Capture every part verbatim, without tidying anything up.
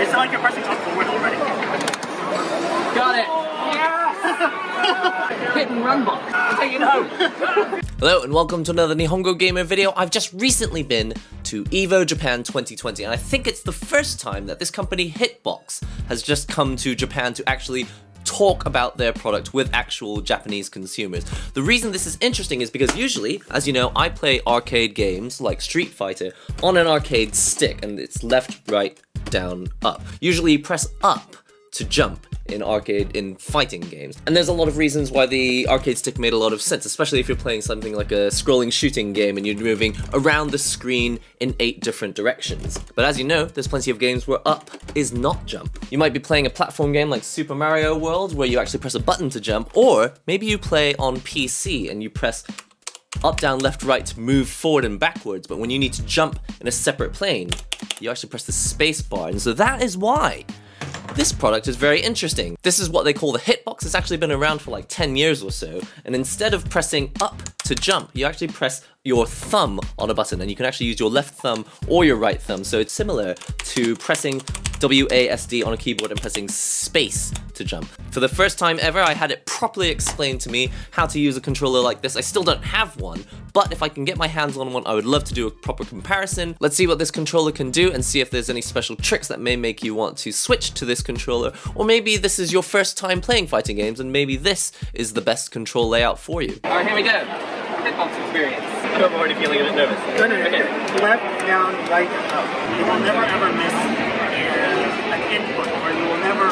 It's not like you're pressing up forward already. Got it. Yes! Hit and run box. I'll take it home. Hello and welcome to another Nihongo Gamer video. I've just recently been to EVO Japan twenty twenty, and I think it's the first time that this company, Hitbox, has just come to Japan to actually talk about their product with actual Japanese consumers. The reason this is interesting is because usually, as you know, I play arcade games like Street Fighter on an arcade stick, and it's left, right, down, up. Usually you press up to jump in arcade, in fighting games. And there's a lot of reasons why the arcade stick made a lot of sense, especially if you're playing something like a scrolling shooting game and you're moving around the screen in eight different directions. But as you know, there's plenty of games where up is not jump. You might be playing a platform game like Super Mario World where you actually press a button to jump, or maybe you play on P C and you press up, down, left, right to move forward and backwards, but when you need to jump in a separate plane, you actually press the space bar. And so that is why this product is very interesting. This is what they call the Hitbox. It's actually been around for like ten years or so. And instead of pressing up to jump, you actually press your thumb on a button, and you can actually use your left thumb or your right thumb. So it's similar to pressing W A S D on a keyboard and pressing space to jump. For the first time ever, I had it properly explained to me how to use a controller like this. I still don't have one, but if I can get my hands on one, I would love to do a proper comparison. Let's see what this controller can do and see if there's any special tricks that may make you want to switch to this controller, or maybe this is your first time playing fighting games and maybe this is the best control layout for you. All right, here we go. Hitbox experience. I'm already feeling a bit nervous. No, no, no, okay. No. Left, down, right, up. You will never ever miss input, or you will never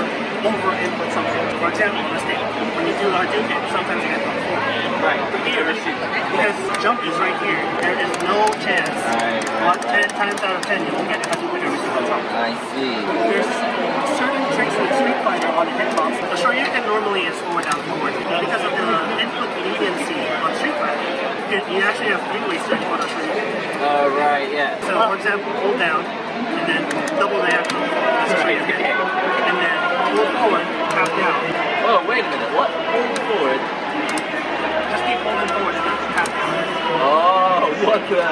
over input something. For example, on a stage, when you do hard duke, sometimes you get on four. Right. Here, because jump is right here. There is no chance. Right, right, right. ten times out of ten, you won't get it as you would every single time. I see. There's certain tricks with Street Fighter on the Hitbox. The Shoryuken normally is forward, down, forward. Because of the input leniency on Street Fighter, it, you actually have three-way search on a Shoryuken. Oh, right, yeah. So, for example, hold down, and then double down. Straight, okay. And then pull forward, half down. Oh, wait a minute, what? Pull forward? Just keep pulling forward and then half down. Oh, what the?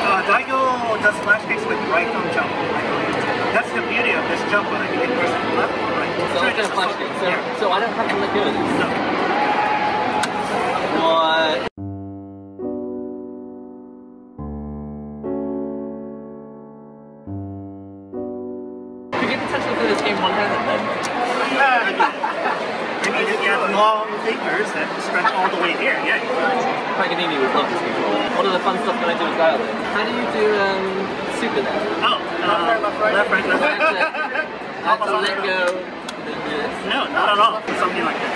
Uh, Daigo does slash kicks with right thumb jump. That's the beauty of this jump, whether you can press left or right. So, so, just slash kick. So, yeah. So I don't have to let go of this. No. What? That stretch all the way here, yeah. Paganini would love this controller. One of the fun stuff that I do is dialing. How do you do um, super there? Oh, uh, left, right, left, right. Left, right, left, right. I have to let go. No, not at all. Something like this.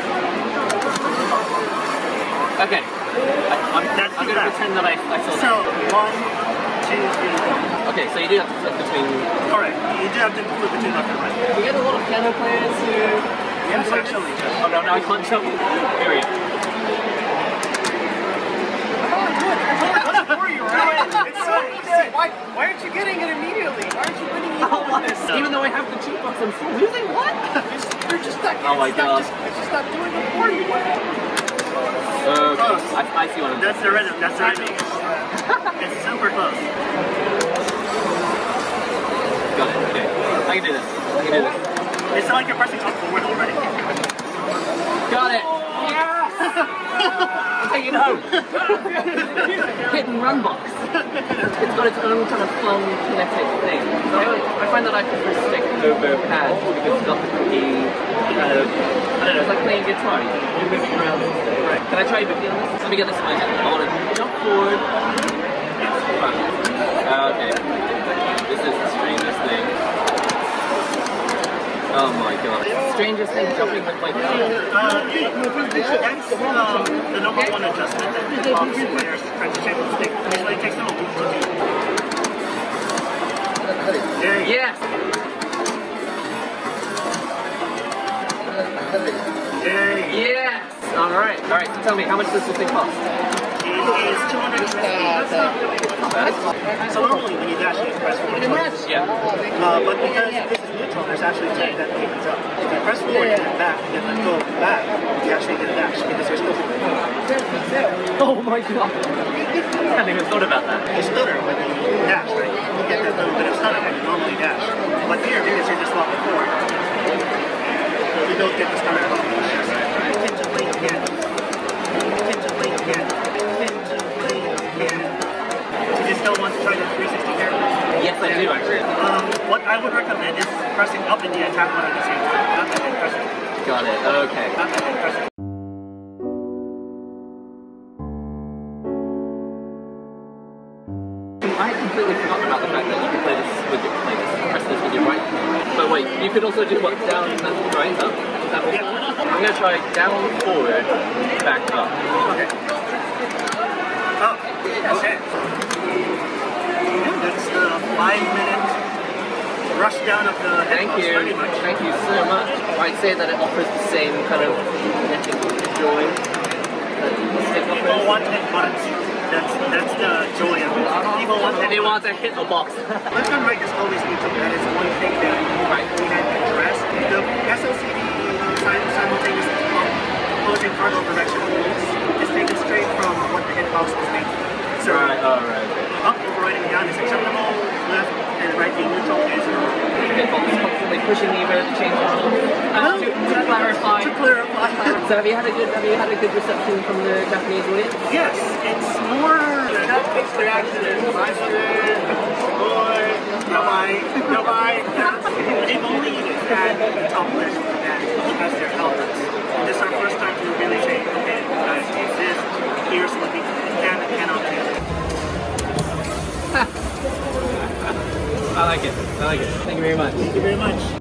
Okay. I, I'm, That's I'm going to pretend that I, I saw so, that. So, one, two, three, four. Okay, so you do have to flip between... Alright, you do have to flip between left and right. We get a lot of piano players who... Yeah, actually. Oh no, no, I can't jump. Here we go. It's so easy. Why, why aren't you getting it immediately? Why aren't you winning even with this? Even though I have the cheatbox, I'm still losing. What? You're just stuck. Oh my god. It's just not doing it for you. Okay. Close. I, I see one of them. That's the rhythm. That's the rhythm. It's super close. Got it. Okay. I can do this. I can do this. It's not like you're pressing up forward already. Got it! Yes! I'll take it home. Hit and run box. It's got its own kind of fun kinetic thing. So I, I find that I prefer stick over pad because it's got the key kind of, I don't know, it's like playing guitar. You're moving around. Right. Can I try you moving on this? Let me get this in my hand. I want to jump forward. It's fun. Uh, okay. This is the strangest thing. Oh my god. Strangest thing jumping with my feet. Uh, yeah, that's um, the number one adjustment that the box players try to change the stick. Usually it takes them a week to do. Yes! Yes! Yes! Alright, alright, so tell me, how much does this thing cost? Just uh, the... So normally when you dash, you press forward twice. Yeah. Uh, but because this is neutral, there's actually a tech that opens up. If you press forward and then back, and then go back, you actually get a dash because there's still forward. Oh my god. I haven't even thought about that. It's stutter when you dash, right? You get that little bit of stutter when you normally dash. But here, because you're just walking forward, you don't get the stutter at all. Intentionally again. Intentionally again. Intentionally again. Do you still want to try the three sixty characters? Yes, I do, actually. Um, what I would recommend is pressing up and the attack one at the same time. Not that then pressing. Got it, okay. Not that then pressing. I completely forgot about the fact that you can play this with your, play this, press this with your right. But wait, you could also do what, down, left, right, up? That yeah. I'm going to try down, forward, back, up. Okay. Up. Oh, okay. And that's the five minute rush down of the Thank hitbox, you. Pretty much. Thank you so much. I'd say that it offers the same kind of joy that this hit offers. People want hitbox. That's, that's the joy of it. People want to, they want to hit the box. Left and right is always neutral. That is one thing that right. we had to address. The S L C D simultaneous opposing cardinal direction is taken straight from what the hitbox was made. So right, all right. Up and right and down is acceptable. Left and right being neutral is wrong. The hitbox is constantly pushing the lever to change the rules. Uh, to, to clarify. To clarify. So have you had a good have you had a good reception from the Japanese audience? Yes, it's more that mixed reaction is nicer. Boy, bye bye. They've only had topless as their helmets. This is our first time to really say, okay, guys, exist. Here's what we can and cannot do. I like it. I like it. Thank you very much. Thank you very much.